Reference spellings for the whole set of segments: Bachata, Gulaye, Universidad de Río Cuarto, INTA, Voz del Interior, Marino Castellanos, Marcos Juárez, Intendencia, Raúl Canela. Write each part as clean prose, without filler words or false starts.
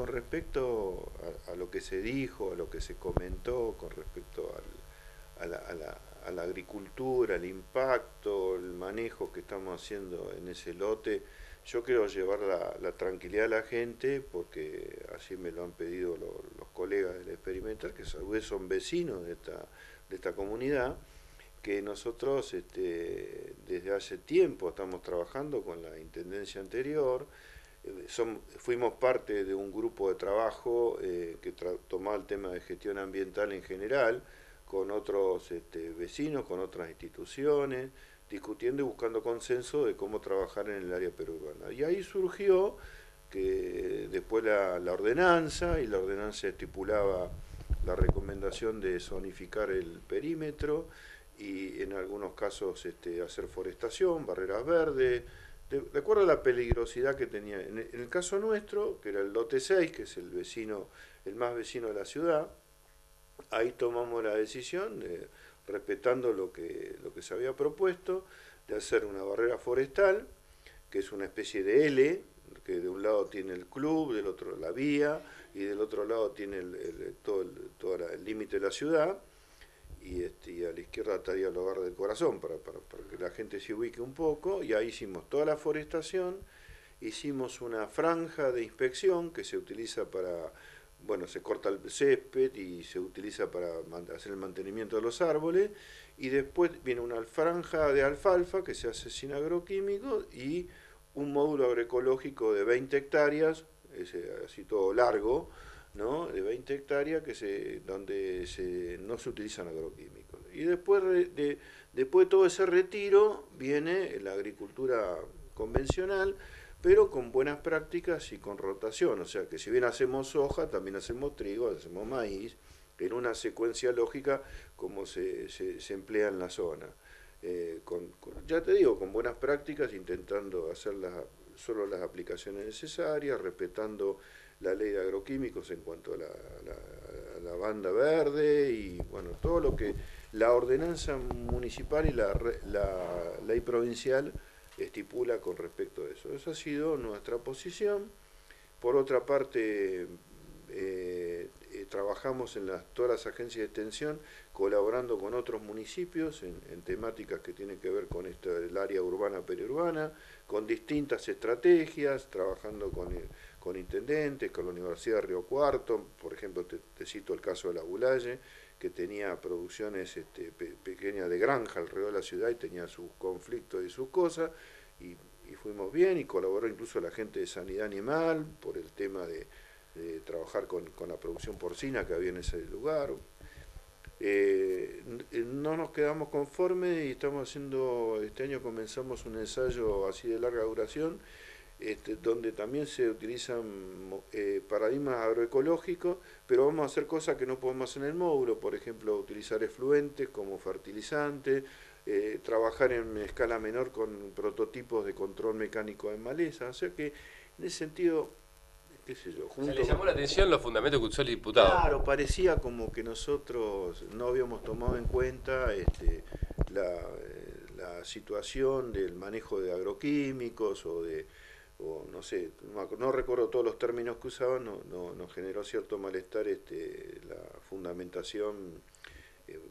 Con respecto a lo que se dijo, a lo que se comentó, con respecto a la agricultura, el impacto, el manejo que estamos haciendo en ese lote, yo quiero llevar la tranquilidad a la gente, porque así me lo han pedido los colegas del experimental, que a su vez son vecinos de esta comunidad, que nosotros desde hace tiempo estamos trabajando con la intendencia anterior. Fuimos parte de un grupo de trabajo que tomaba el tema de gestión ambiental en general, con otros vecinos, con otras instituciones, discutiendo y buscando consenso de cómo trabajar en el área perurbana. Y ahí surgió que después la ordenanza, y la ordenanza estipulaba la recomendación de zonificar el perímetro y en algunos casos hacer forestación, barreras verdes, de acuerdo a la peligrosidad que tenía. En el caso nuestro, que era el lote 6, que es el más vecino de la ciudad, ahí tomamos la decisión, respetando lo que se había propuesto, de hacer una barrera forestal, que es una especie de L, que de un lado tiene el club, del otro la vía, y del otro lado tiene todo el límite de la ciudad, y a la izquierda estaría el hogar del corazón, para que la gente se ubique un poco, y ahí hicimos toda la forestación, hicimos una franja de inspección que se utiliza para... Bueno, se corta el césped y se utiliza para hacer el mantenimiento de los árboles, y después viene una franja de alfalfa que se hace sin agroquímicos y un módulo agroecológico de 20 hectáreas, así todo largo, ¿no? De 20 hectáreas donde no se utilizan agroquímicos. Y después de todo ese retiro viene la agricultura convencional, pero con buenas prácticas y con rotación, o sea que si bien hacemos soja, también hacemos trigo, hacemos maíz, en una secuencia lógica como se emplea en la zona. Ya te digo, con buenas prácticas, intentando hacer solo las aplicaciones necesarias, respetando la ley de agroquímicos en cuanto a la banda verde, y bueno, todo lo que la ordenanza municipal y la ley provincial estipula con respecto a eso. Esa ha sido nuestra posición. Por otra parte, trabajamos en todas las agencias de extensión, colaborando con otros municipios en temáticas que tienen que ver con el área urbana periurbana, con distintas estrategias, trabajando con intendentes, con la Universidad de Río Cuarto, por ejemplo, te cito el caso de la Gulaye, que tenía producciones pequeñas de granja alrededor de la ciudad y tenía sus conflictos y sus cosas, y fuimos bien, y colaboró incluso la gente de Sanidad Animal por el tema de trabajar con la producción porcina que había en ese lugar. No nos quedamos conformes y estamos haciendo, este año comenzamos un ensayo así de larga duración, donde también se utilizan paradigmas agroecológicos, pero vamos a hacer cosas que no podemos hacer en el módulo, por ejemplo, utilizar efluentes como fertilizantes, trabajar en escala menor con prototipos de control mecánico de maleza, o sea que en ese sentido, qué sé yo... Se le llamó la atención los fundamentos que usó el diputado. Claro, parecía como que nosotros no habíamos tomado en cuenta la situación del manejo de agroquímicos o no sé, no recuerdo todos los términos que usaban, nos generó cierto malestar la fundamentación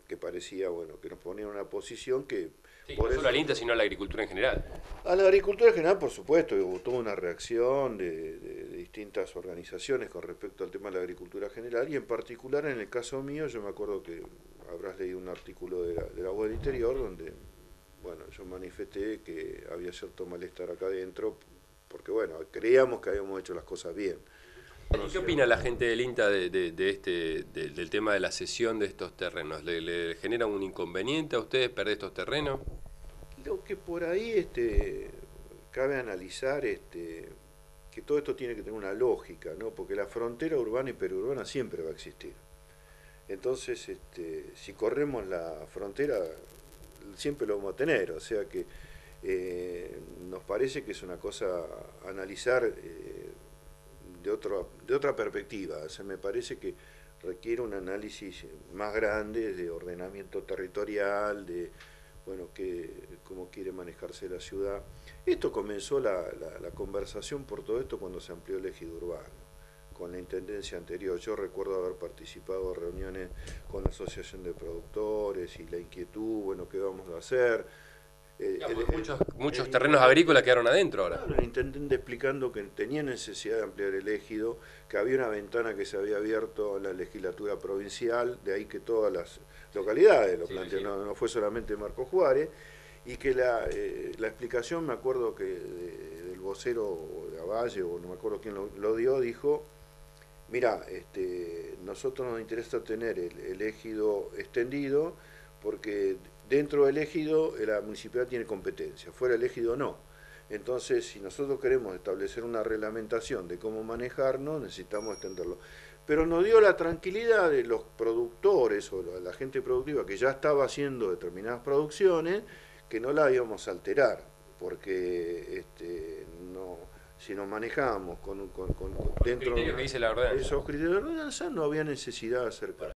que parecía, bueno, que nos ponía en una posición que... Sí, por no solo al INTA, sino a la agricultura en general. A la agricultura en general, por supuesto, tuvo una reacción de distintas organizaciones con respecto al tema de la agricultura general, y en particular en el caso mío, yo me acuerdo que habrás leído un artículo de la Voz del Interior, donde, bueno, yo manifesté que había cierto malestar acá adentro, porque bueno, creíamos que habíamos hecho las cosas bien. ¿Y qué opina la gente del INTA del tema de la cesión de estos terrenos? ¿Le genera un inconveniente a ustedes perder estos terrenos? Lo que por ahí cabe analizar que todo esto tiene que tener una lógica, ¿no? Porque la frontera urbana y periurbana siempre va a existir. Entonces, si corremos la frontera, siempre lo vamos a tener, o sea que... nos parece que es una cosa a analizar de otra perspectiva. O sea, me parece que requiere un análisis más grande de ordenamiento territorial, de bueno, cómo quiere manejarse la ciudad. Esto comenzó la conversación por todo esto cuando se amplió el ejido urbano, con la Intendencia anterior. Yo recuerdo haber participado en reuniones con la Asociación de Productores y la inquietud, bueno, ¿qué vamos a hacer? Muchos terrenos agrícolas quedaron adentro ahora. Claro, el intendente explicando que tenía necesidad de ampliar el ejido, que había una ventana que se había abierto en la legislatura provincial, de ahí que todas las localidades lo plantearon, no fue solamente Marcos Juárez, y que la explicación, me acuerdo que del vocero o de Valle, o no me acuerdo quién lo dio, dijo: mira, nosotros nos interesa tener el ejido extendido porque dentro del ejido la municipalidad tiene competencia, fuera del ejido no. Entonces, si nosotros queremos establecer una reglamentación de cómo manejarnos, necesitamos extenderlo. Pero nos dio la tranquilidad de los productores o la gente productiva que ya estaba haciendo determinadas producciones, que no la íbamos a alterar, porque si nos manejamos con dentro de esos criterios de ordenanza, no había necesidad de acercar.